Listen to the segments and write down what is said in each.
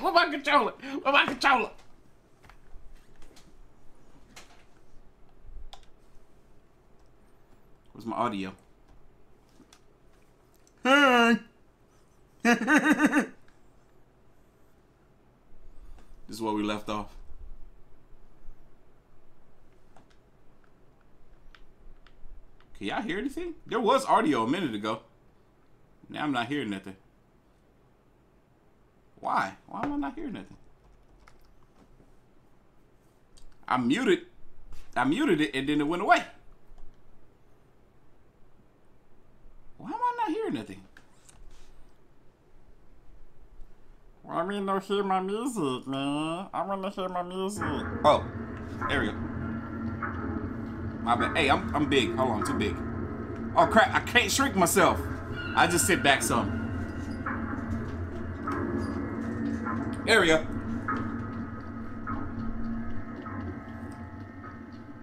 Where my controller? Where my controller? Where's my audio? Hey! This is where we left off. Can y'all hear anything? There was audio a minute ago. Now I'm not hearing nothing. Why? Why am I not hearing nothing? I muted it and then it went away. Why am I not hearing nothing? Well, I mean, don't hear my music, man. I want to hear my music. Oh, there we go. My bad. Hey, I'm big. Hold on, too big. Oh, crap. I can't shrink myself. I just sit back some. There we go.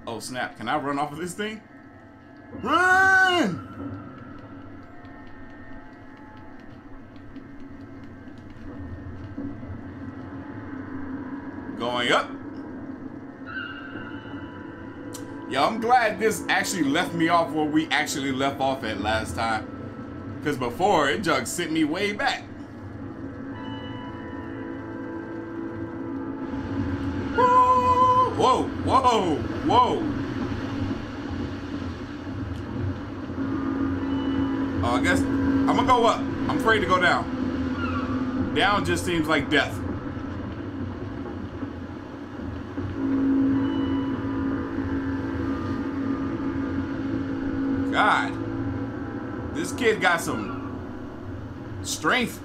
Oh snap, can I run off of this thing? Run! Going up. Yo, I'm glad this actually left me off where we actually left off at last time. Because before, it just sent me way back. Whoa, whoa, whoa. I guess I'm gonna go up. I'm afraid to go down. Down just seems like death. God. This kid got some strength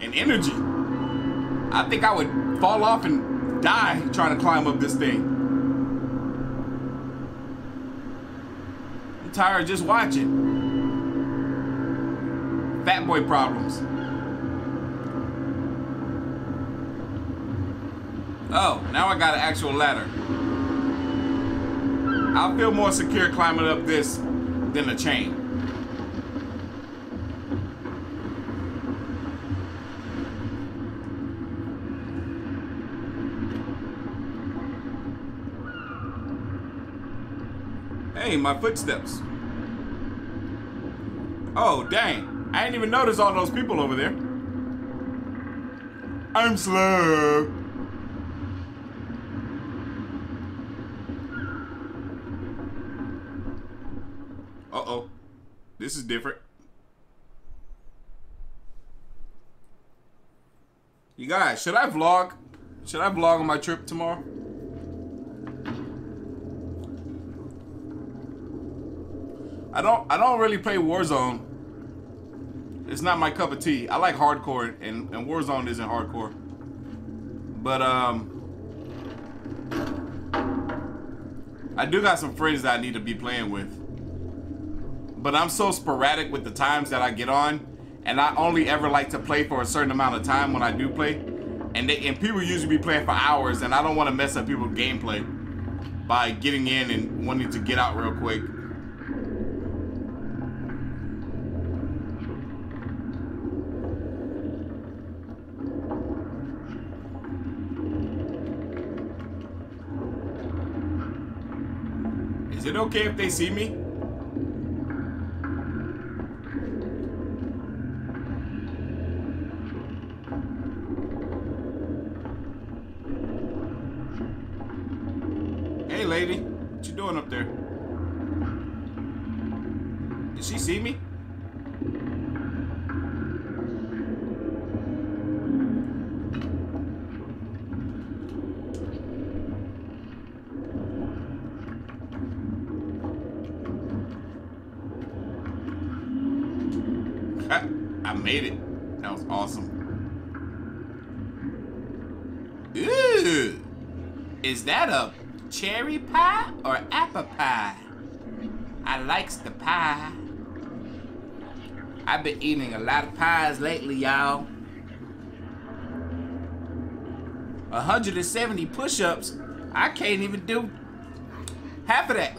and energy. I think I would fall off and die trying to climb up this thing. I'm tired of just watching. Fat boy problems. Oh, now I got an actual ladder. I feel more secure climbing up this than a chain. My footsteps. Oh, dang. I didn't even notice all those people over there. I'm slow. Uh-oh. This is different. You guys, should I vlog? Should I vlog on my trip tomorrow? I don't really play Warzone. It's not my cup of tea. I like hardcore, and Warzone isn't hardcore. But I do got some friends that I need to be playing with. But I'm so sporadic with the times that I get on, and I only ever like to play for a certain amount of time when I do play. And people usually be playing for hours, and I don't want to mess up people's gameplay by getting in and wanting to get out real quick. Is it okay if they see me? Hey lady, what you doing up there? Did she see me? I made it. That was awesome. Ew. Is that a Cherry pie or apple pie? I likes the pie. I've been eating a lot of pies lately, y'all. 170 push-ups. I can't even do half of that.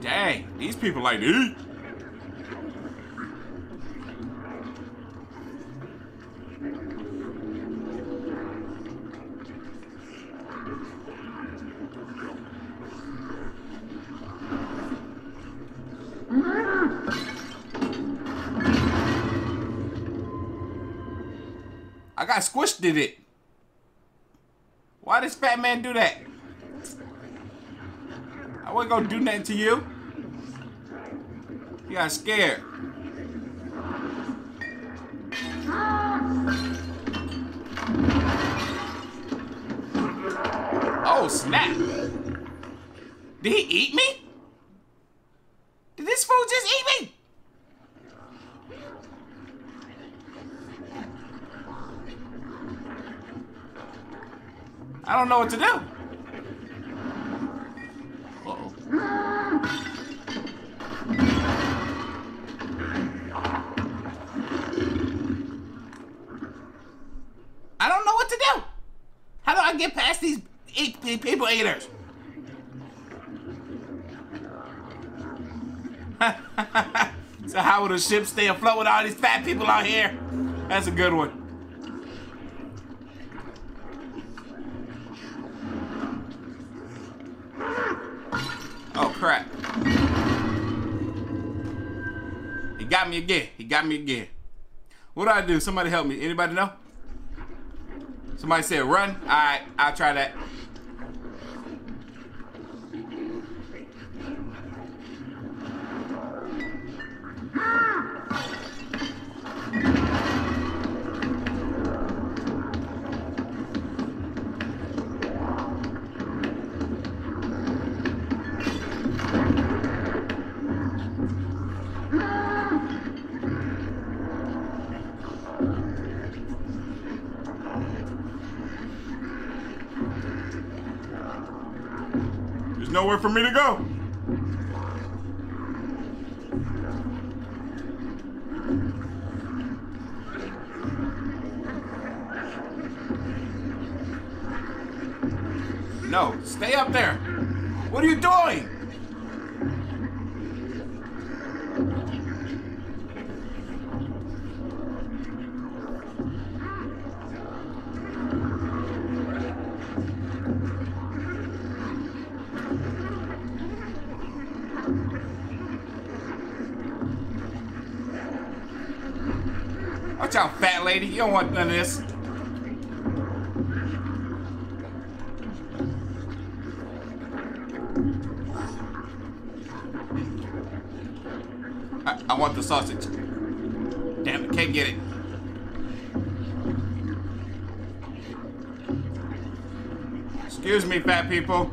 Dang, these people like to eat. I got squished in it. Why does fat man do that? I wasn't gonna do nothing to you. You got scared. Oh, snap. Did he eat me? Did this fool just eat me? I don't know what to do. I don't know what to do. How do I get past these people eaters? So how would a ship stay afloat with all these fat people out here? That's a good one. Oh, crap. He got me again. He got me again. What do I do? Somebody help me. Anybody know? Somebody said run. All right, I'll try that. Nowhere for me to go. No, stay up there. What are you doing? Watch out, fat lady. You don't want none of this. I want the sausage. Damn it, can't get it. Excuse me, fat people.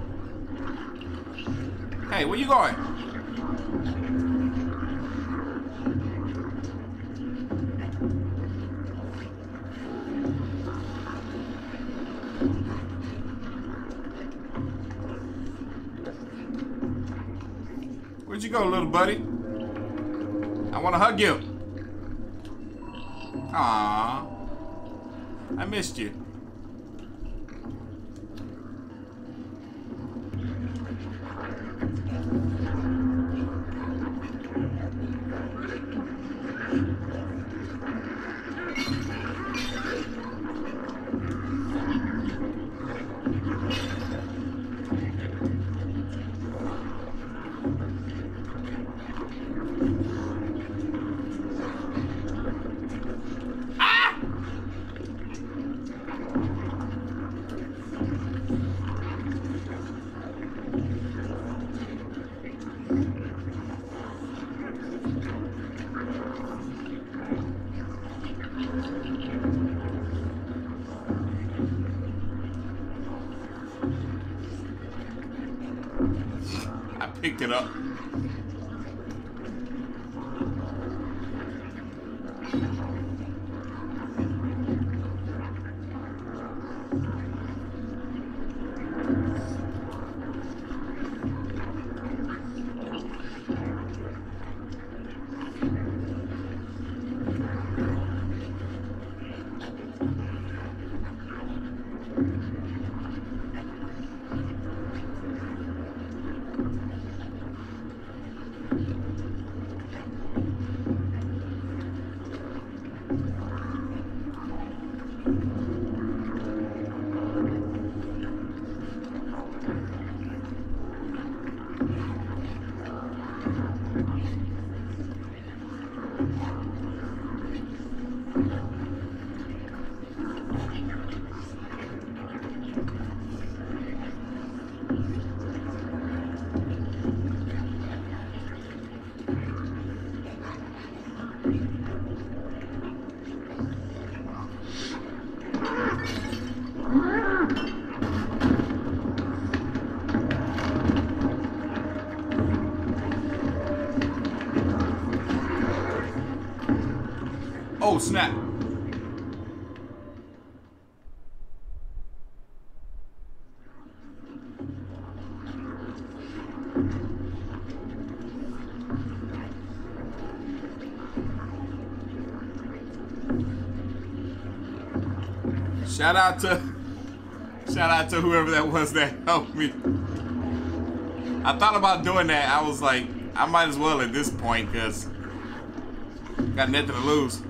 Hey, where you going? Where'd you go, little buddy? I want to hug you. Aww. I missed you. Picked it up. Oh, snap. Shout out to whoever that was that helped me. I thought about doing that. I was like, I might as well at this point, because got nothing to lose.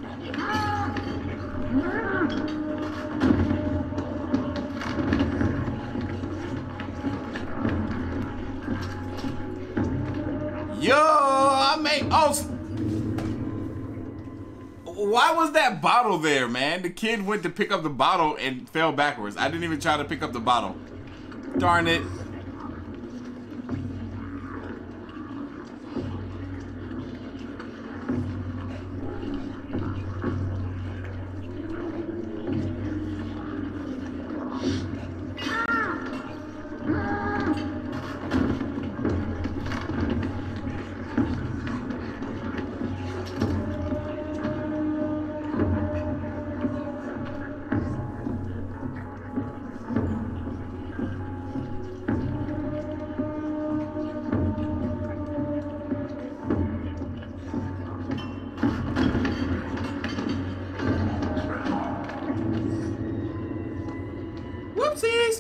Yo, I made, oh, why was that bottle there, man? The kid went to pick up the bottle and fell backwards. I didn't even try to pick up the bottle. Darn it.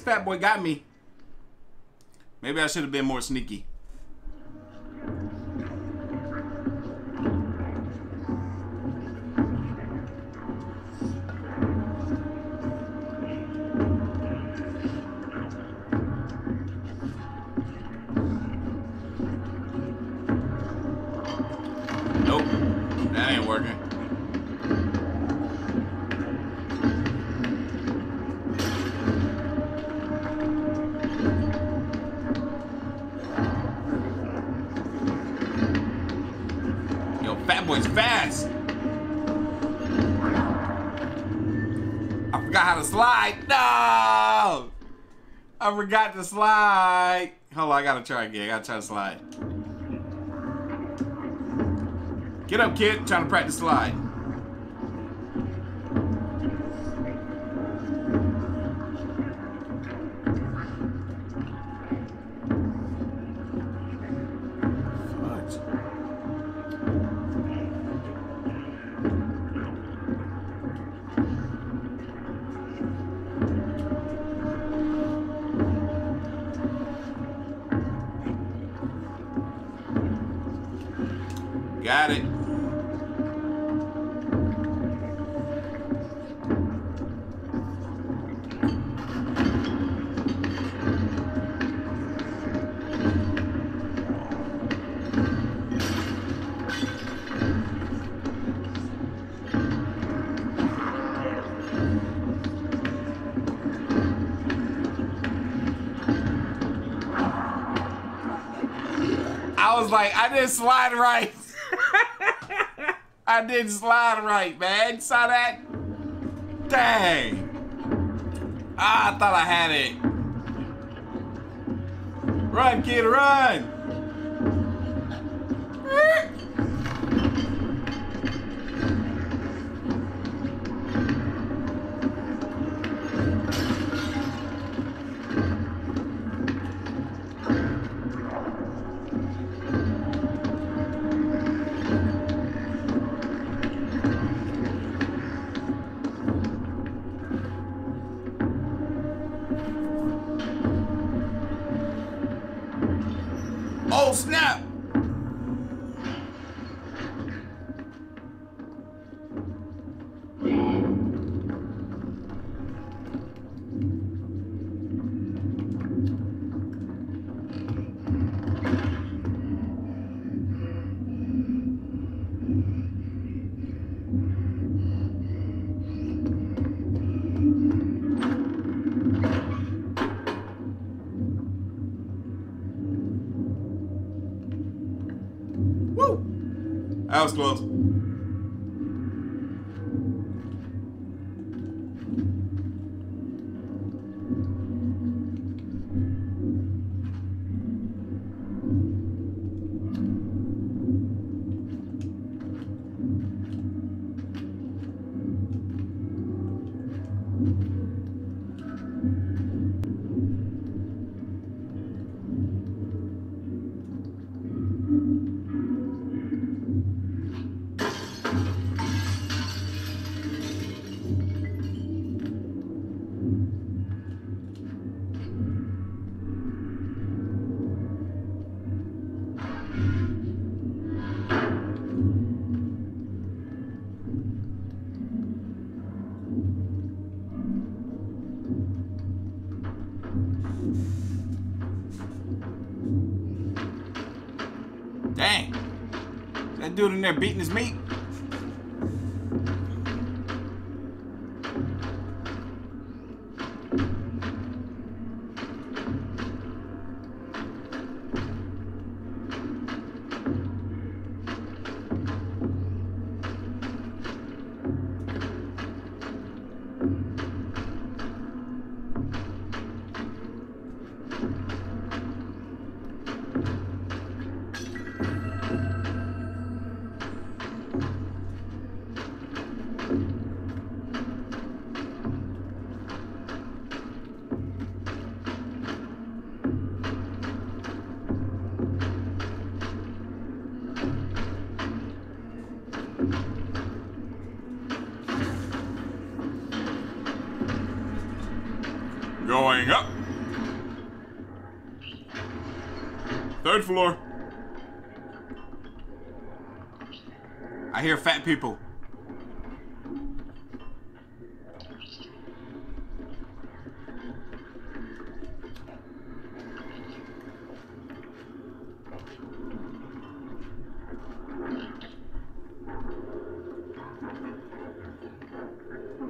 Fat boy got me. Maybe I should have been more sneaky. Nope, that ain't working. Boy's fast. I forgot how to slide. No, I forgot to slide. Hold on, I gotta try again. I gotta try to slide. Get up, kid. I'm trying to practice slide. Got it. I was like, I didn't slide right. I didn't slide right, man. Saw that? Dang. Ah, I thought I had it. Run, kid, run. That was close. Dang, that dude in there beating his meat. Going up. Third floor. I hear fat people.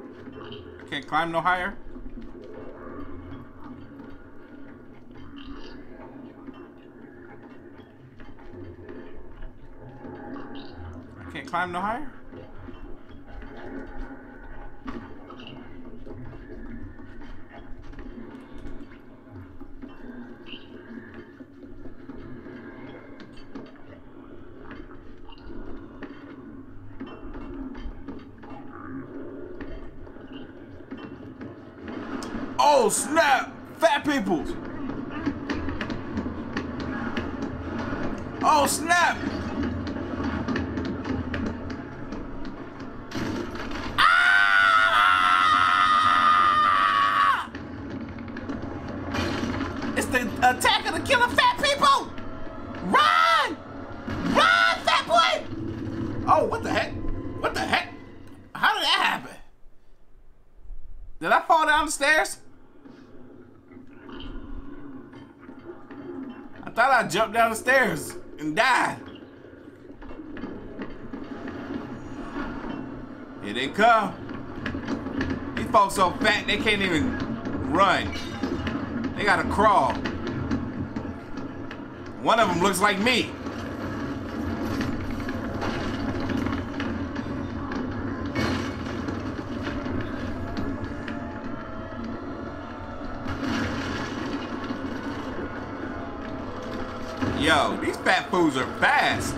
I can't climb no higher. Climb no higher? Oh snap! Fat people! Oh snap! Attack of the killer fat people! Run! Run, fat boy! Oh, what the heck? What the heck? How did that happen? Did I fall down the stairs? I thought I jumped down the stairs and died. Here they come. These folks so fat they can't even run. They gotta crawl. One of them looks like me. Yo, these fat fools are fast.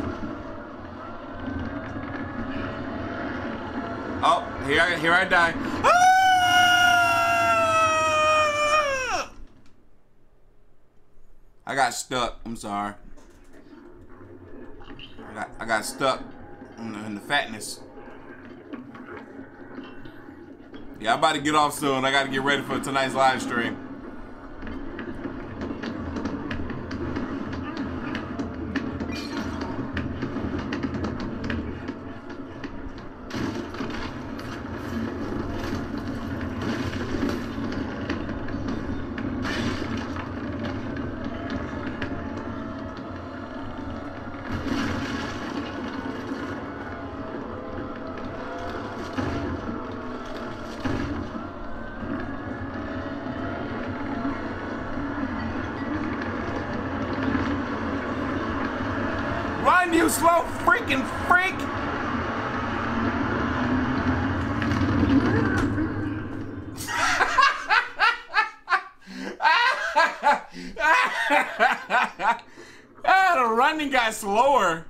Oh, here I die. Ah! I got stuck. I'm sorry. I got stuck in the fatness. Yeah, I'm about to get off soon. I got to get ready for tonight's live stream. slow, freaking freak! The running got slower.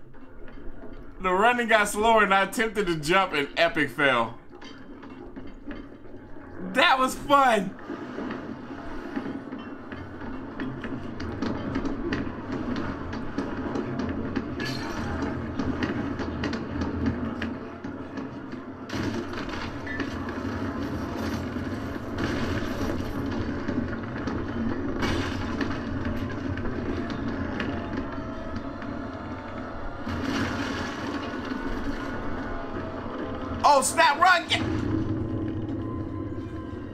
The running got slower and I attempted to jump and epic fail. That was fun. Oh snap, run! Get.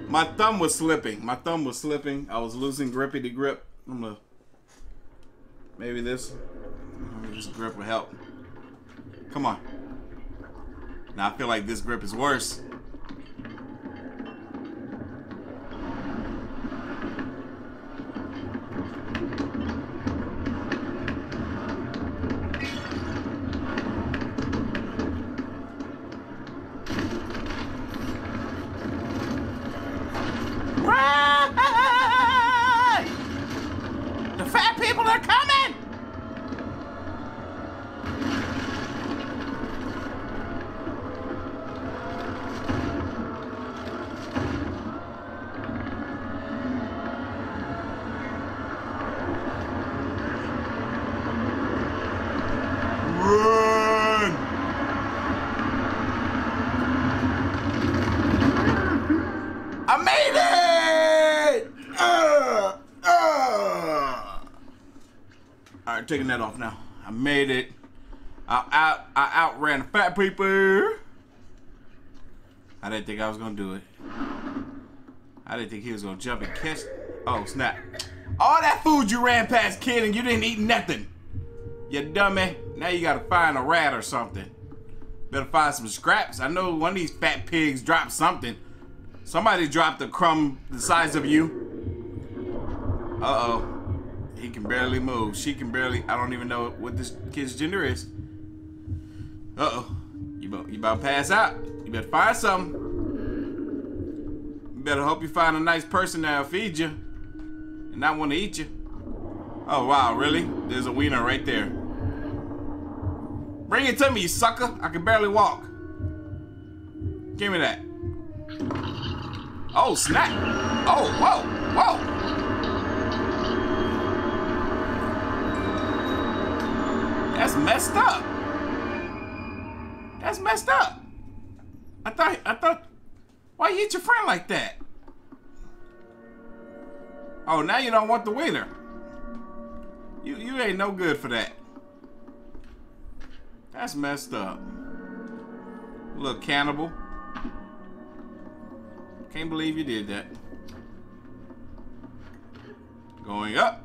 My thumb was slipping. My thumb was slipping. I was losing grippy to grip. I'm gonna... Maybe this... Just grip will help. Come on. Now I feel like this grip is worse. Taking that off now. I made it. I outran the fat people. I didn't think I was gonna do it. I didn't think he was gonna jump and catch. Oh snap! All that food you ran past, kid, and you didn't eat nothing. You dummy. Now you gotta find a rat or something. Better find some scraps. I know one of these fat pigs dropped something. Somebody dropped a crumb the size of you. Uh oh. He can barely move. She can barely. I don't even know what this kid's gender is. Uh oh. You about to pass out. You better find something. You better hope you find a nice person that'll feed you and not want to eat you. Oh wow, really? There's a wiener right there. Bring it to me, you sucker. I can barely walk. Give me that. Oh snap. Oh whoa, whoa. That's messed up. That's messed up. I thought, why you hit your friend like that? Oh, now you don't want the wiener. You ain't no good for that. That's messed up. Little cannibal. Can't believe you did that. Going up.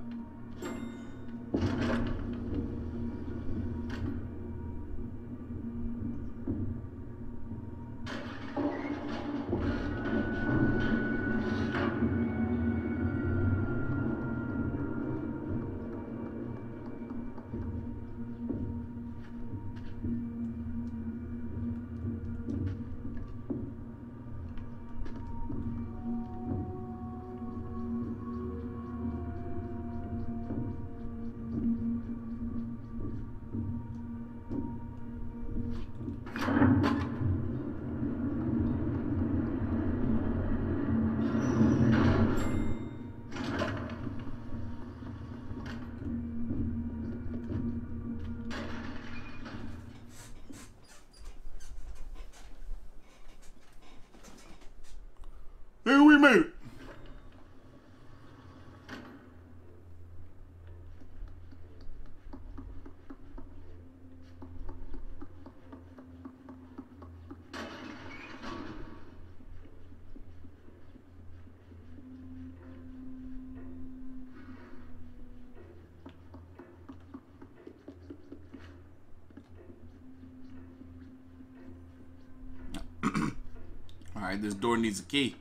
Alright, this door needs a key.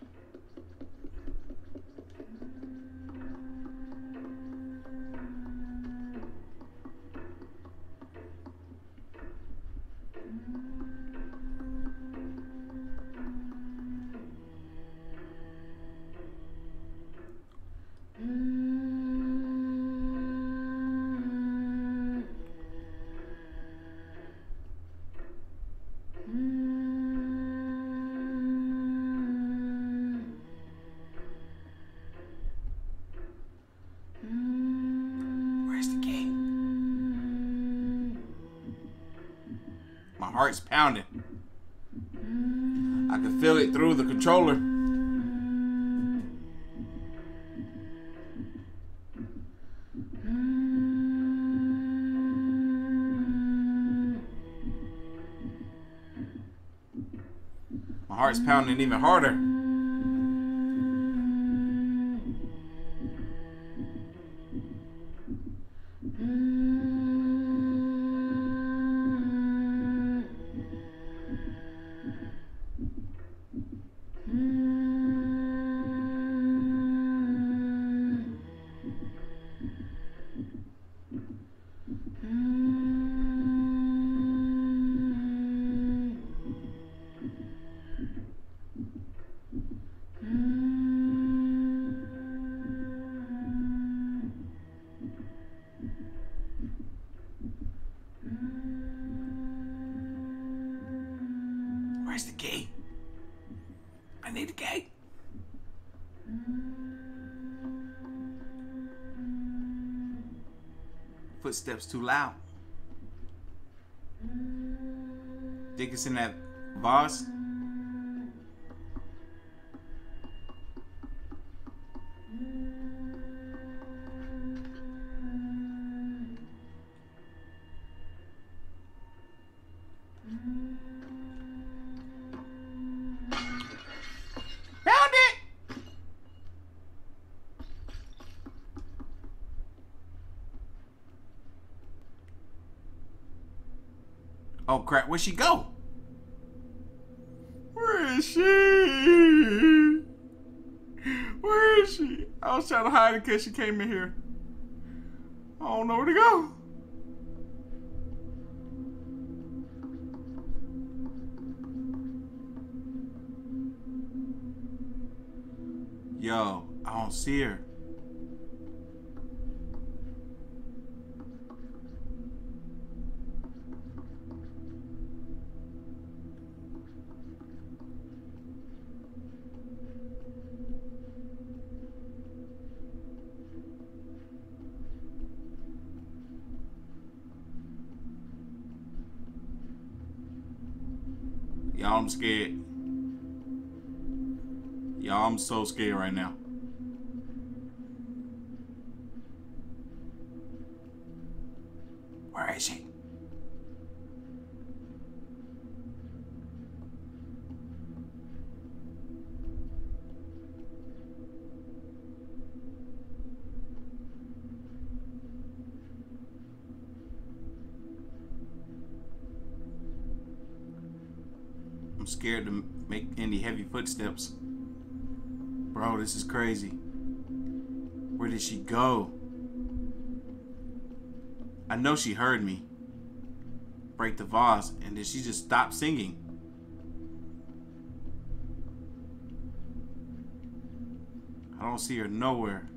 heart's pounding. I can feel it through the controller. My heart's pounding even harder. Where's the key? I need the key. Footsteps too loud. Think it's in that vase? Oh crap, where'd she go? Where is she? Where is she? I was trying to hide her because she came in here. I don't know where to go. Yo, I don't see her. Y'all, I'm scared. Y'all, I'm so scared right now. Where is she? I'm scared to make any heavy footsteps. Bro, this is crazy. Where did she go? I know she heard me break the vase, and then she just stopped singing. I don't see her nowhere.